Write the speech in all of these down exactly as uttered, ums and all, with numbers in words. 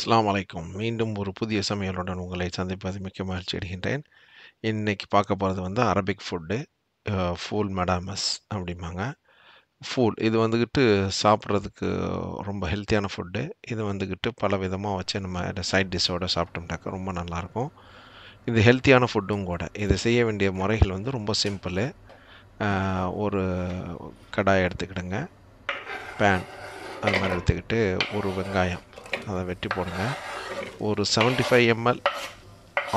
அஸ்ஸலாமு அலைக்கும். மீண்டும் ஒரு புதிய சமையலுடன் உங்களை சந்திப்பது மிக்க மகிழ்ச்சி அடைகின்றேன். இன்றைக்கி பார்க்க போகிறது வந்து அரபிக் ஃபுட்டு, ஃபூல் மடாமஸ் அப்படிம்பாங்க. ஃபூல் இது வந்துக்கிட்டு சாப்பிட்றதுக்கு ரொம்ப ஹெல்த்தியான ஃபுட்டு. இது வந்துக்கிட்டு பல விதமாக வச்சு நம்ம சைட் டிஷ்ஷோடு சாப்பிட்டோம்னாக்கா ரொம்ப நல்லாயிருக்கும். இது ஹெல்த்தியான ஃபுட்டும் கூட. இதை செய்ய வேண்டிய முறைகள் வந்து ரொம்ப சிம்பிள். ஒரு கடாயை எடுத்துக்கிடுங்க, பேன் அது மாதிரி எடுத்துக்கிட்டு ஒரு வெங்காயம் அதை வெட்டி போடுங்க. ஒரு செவன்ட்டி ஃபைவ் எம்எல்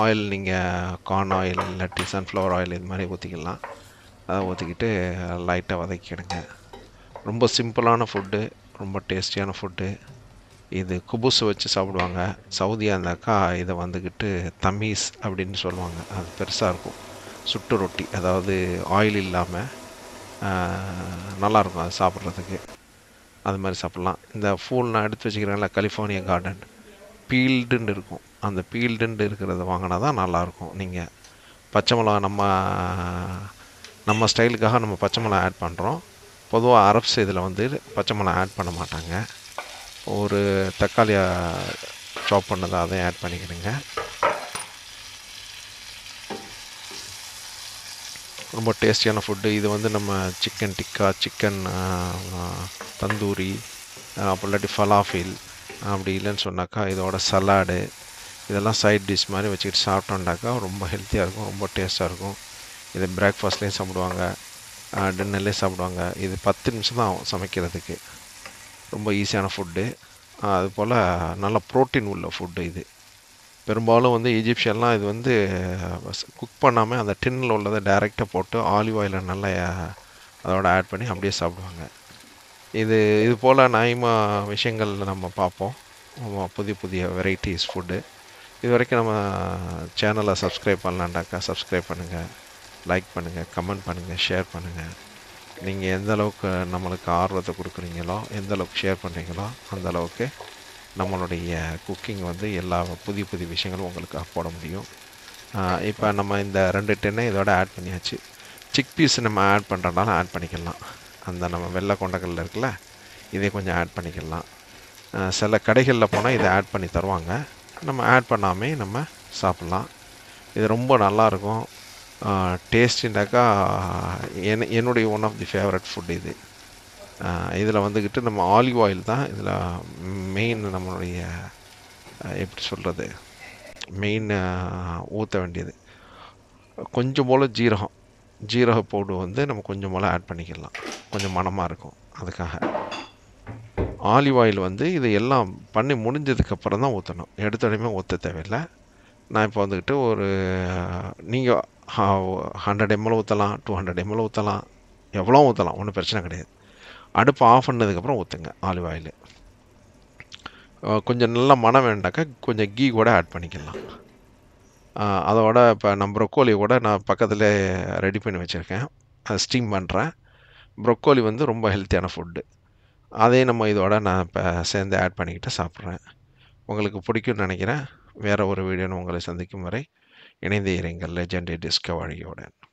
ஆயில், நீங்கள் கார்ன் ஆயில் இல்லாட்டி சன்ஃப்ளவர் ஆயில் இது மாதிரி ஊற்றிக்கலாம். அதை ஊற்றிக்கிட்டு லைட்டாக வதக்கிடுங்க. ரொம்ப சிம்பிளான ஃபுட்டு, ரொம்ப டேஸ்டியான ஃபுட்டு. இது குபூஸ் வச்சு சாப்பிடுவாங்க. சவுதியாக இருந்தாக்கா இதை வந்துக்கிட்டு தமீஸ் அப்படின்னு சொல்லுவாங்க. அது பெருசாக இருக்கும், சுட்டு ரொட்டி, அதாவது ஆயில் இல்லாமல் நல்லாயிருக்கும் அது சாப்பிட்றதுக்கு. அது மாதிரி சாப்பிட்லாம். இந்த ஃபூல் நான் எடுத்து வச்சுக்கிறேன்ல, கலிஃபோர்னியா கார்டன் பீல்டுன்னு இருக்கும். அந்த பீல்டுன்னு இருக்கிறத வாங்கினா தான் நல்லாயிருக்கும். நீங்கள் பச்சை மிளகா, நம்ம நம்ம ஸ்டைலுக்காக நம்ம பச்சை மிளகா ஆட் பண்ணுறோம். பொதுவாக அரப்ஸ் இதில் வந்து பச்சை மிளகா ஆட் பண்ண மாட்டாங்க. ஒரு தக்காளியை சாப் பண்ணதை அதையும் ஆட் பண்ணிக்கிடுங்க. ரொம்ப டேஸ்டியான ஃபுட்டு இது. வந்து நம்ம சிக்கன் டிக்கா, சிக்கன் தந்தூரி, அப்போ இல்லாட்டி ஃபலாஃபில், அப்படி இல்லைன்னு சொன்னாக்கா இதோட சலாடு, இதெல்லாம் சைட் டிஷ் மாதிரி வச்சுக்கிட்டு சாப்பிட்டோம்னாக்கா ரொம்ப ஹெல்த்தியாக இருக்கும், ரொம்ப டேஸ்ட்டாக இருக்கும். இது பிரேக்ஃபாஸ்ட்லேயும் சாப்பிடுவாங்க, டின்னர்லேயும் சாப்பிடுவாங்க. இது பத்து நிமிஷம் தான் ஆகும் சமைக்கிறதுக்கு. ரொம்ப ஈஸியான ஃபுட்டு. அதுபோல் நல்ல ப்ரோட்டீன் உள்ள ஃபுட்டு இது. பெரும்பாலும் வந்து ஈஜிப்ஷியன்லாம் இது வந்து குக் பண்ணாமல் அந்த டின்னில் உள்ளதை டைரெக்டாக போட்டு ஆலிவ் ஆயிலில் நல்லா அதோட ஆட் பண்ணி அப்படியே சாப்பிடுவாங்க. இது இது போல் நாய்மா விஷயங்கள் நம்ம பார்ப்போம், புதிய புதிய வெரைட்டிஸ் ஃபுட்டு. இது வரைக்கும் நம்ம சேனலை சப்ஸ்கிரைப் பண்ணலான்டாக்கா சப்ஸ்கிரைப் பண்ணுங்கள், லைக் பண்ணுங்கள், கமெண்ட் பண்ணுங்கள், ஷேர் பண்ணுங்கள். நீங்கள் எந்த அளவுக்கு நம்மளுக்கு ஆர்வத்தை கொடுக்குறீங்களோ, எந்த அளவுக்கு ஷேர் பண்ணுறீங்களோ, அந்தளவுக்கு நம்மளுடைய குக்கிங் வந்து எல்லா புதிய புதிய விஷயங்களும் உங்களுக்கு போட முடியும். இப்போ நம்ம இந்த ரெண்டு டென்னை இதோட ஆட் பண்ணியாச்சு. சிக் பீஸ் நம்ம ஆட் பண்ணுறதுனால ஆட் பண்ணிக்கலாம். அந்த நம்ம வெள்ளை கொண்டக்கல்ல இருக்குல்ல, இதை கொஞ்சம் ஆட் பண்ணிக்கலாம். சில கடைகளில் போனால் இதை ஆட் பண்ணி தருவாங்க. நம்ம ஆட் பண்ணாமே நம்ம சாப்பிட்லாம். இது ரொம்ப நல்லாயிருக்கும். டேஸ்டின்னாக்கா என் என்னுடைய one of the favourite food இது. இதில் வந்துக்கிட்டு நம்ம ஆலிவ் ஆயில் தான் இதில் மெயின், நம்மளுடைய எப்படி சொல்கிறது, மெயின் ஊற்ற வேண்டியது. கொஞ்சம் போல் ஜீரகம், ஜீரக பவுடர் வந்து நம்ம கொஞ்சம் போல் ஆட் பண்ணிக்கலாம், கொஞ்சம் மனமாக இருக்கும். அதுக்காக ஆலிவ் ஆயில் வந்து இது எல்லாம் பண்ணி முடிஞ்சதுக்கப்புறம் தான் ஊற்றணும், எடுத்தோடனே ஊற்ற தேவையில்லை. நான் இப்போ வந்துக்கிட்டு ஒரு நீங்கள் ஹண்ட்ரட் எம்எல் ஊற்றலாம், டூ ஹண்ட்ரட் எம்எல் ஊற்றலாம், எவ்வளோ ஊற்றலாம், ஒன்றும் பிரச்சனை கிடையாது. அடுப்பு ஆஃப் பண்ணதுக்கப்புறம் ஊற்றுங்க ஆலிவ் ஆயில். கொஞ்சம் நல்லா மனம் வேண்டாக்கா கொஞ்சம் கீ கூட ஆட் பண்ணிக்கலாம். அதோட இப்போ நான் ப்ரொக்கோலி கூட நான் பக்கத்தில் ரெடி பண்ணி வச்சுருக்கேன், அதை ஸ்டீம் பண்ணுறேன். ப்ரொக்கோலி வந்து ரொம்ப ஹெல்த்தியான ஃபுட்டு. அதையும் நம்ம இதோட நான் இப்போ சேர்ந்து ஆட் பண்ணிக்கிட்டு சாப்பிட்றேன். உங்களுக்கு பிடிக்கும்னு நினைக்கிறேன். வேறு ஒரு வீடியோன்னு உங்களை சந்திக்கும் வரை இணைந்து இருங்கள் லெஜெண்டரி டிஸ்கவரியோட.